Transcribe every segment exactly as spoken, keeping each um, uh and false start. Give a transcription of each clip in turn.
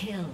Kill.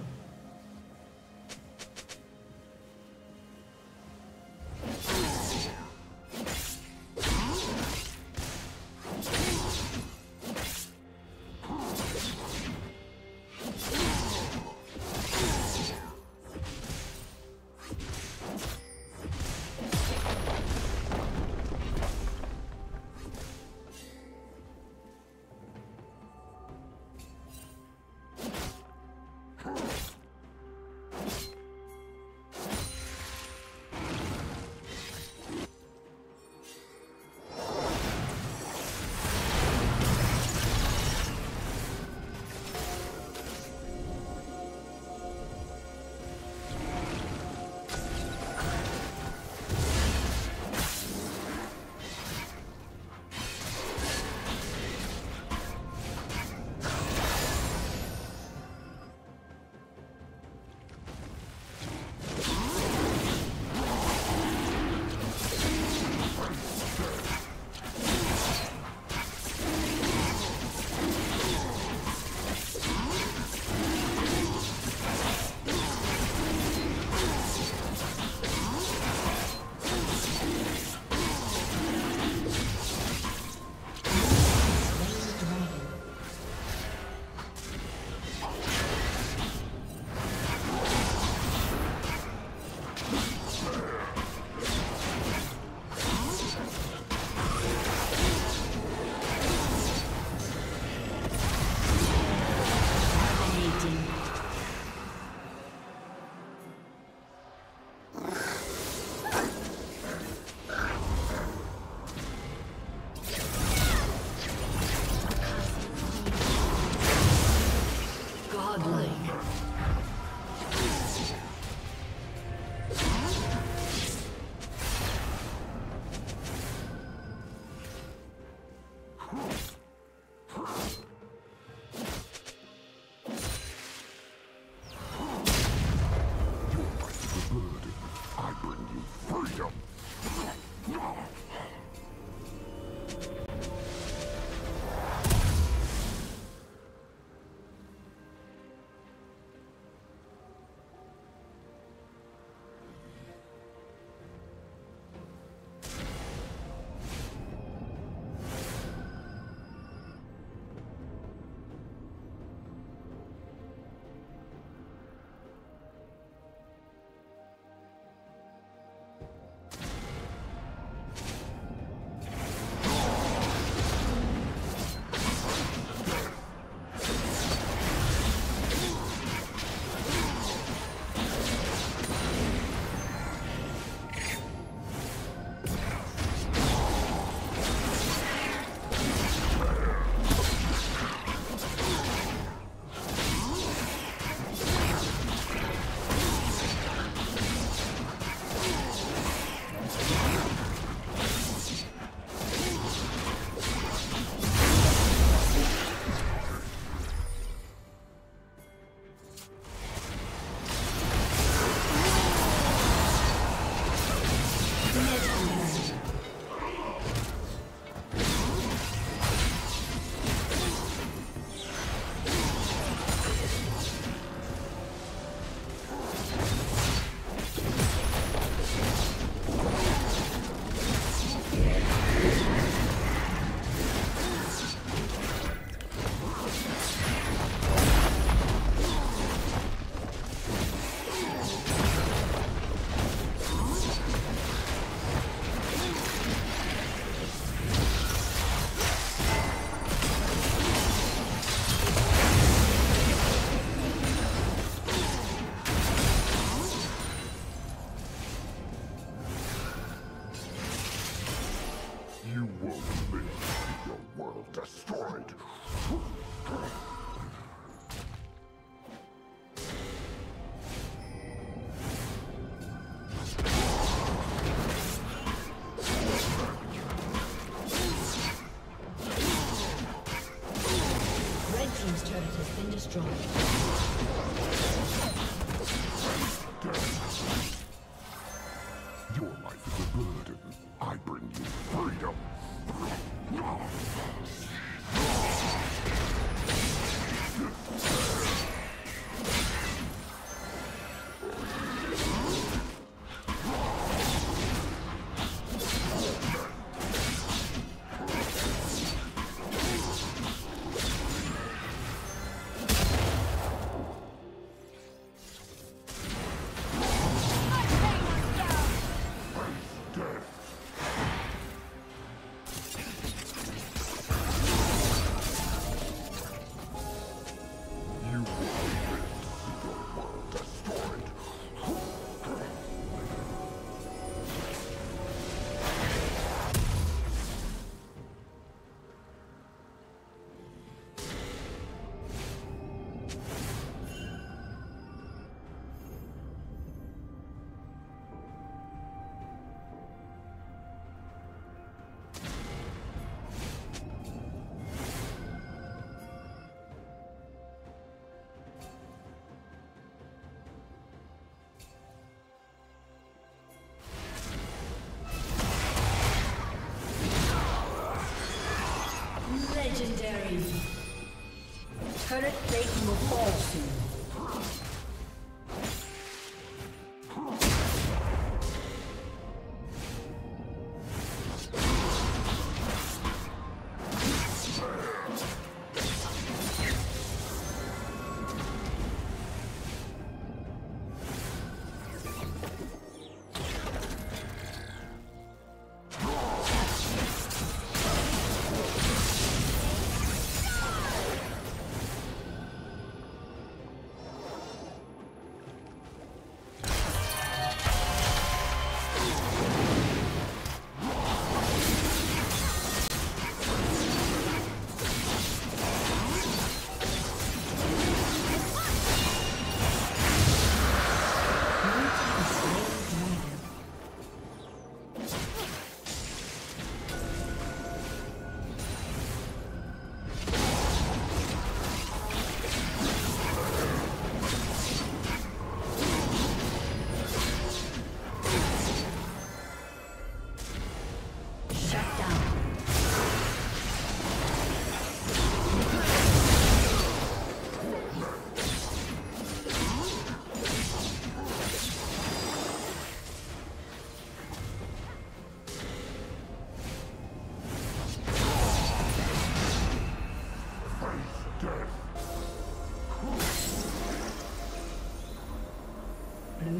destroyed. Legendary. Current plate will fall soon. Blue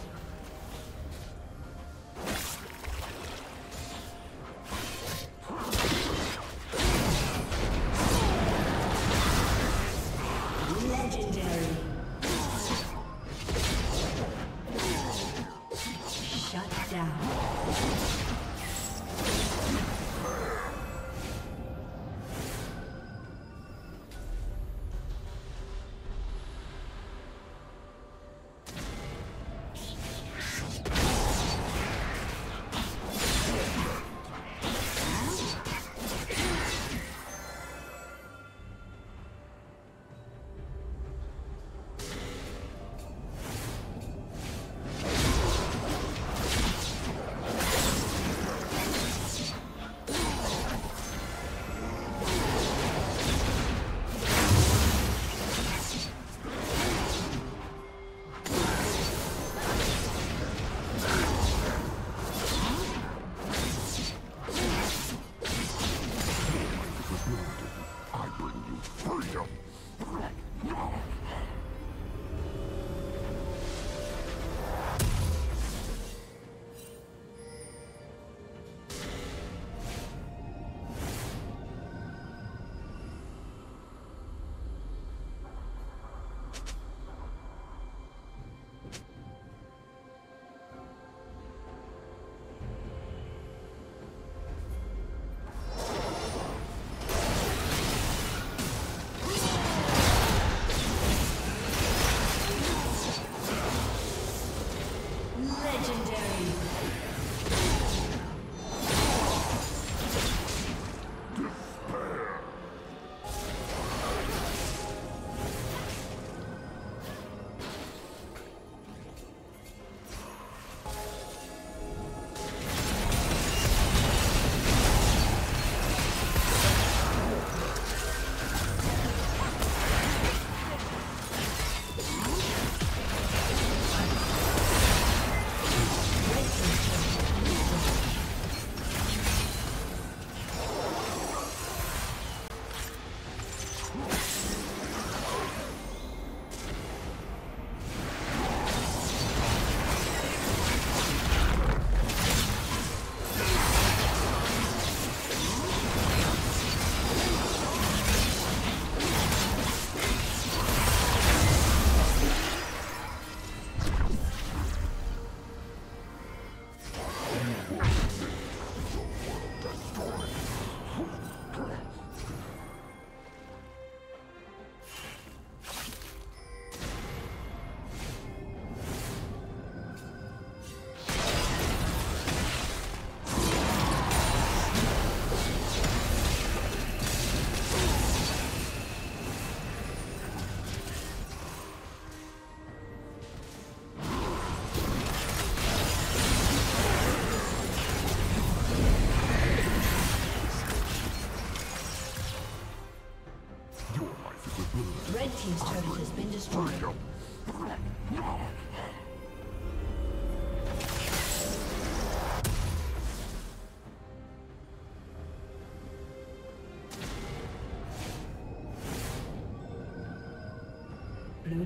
Red team's turret has been destroyed. Blue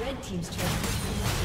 Red team's turret has been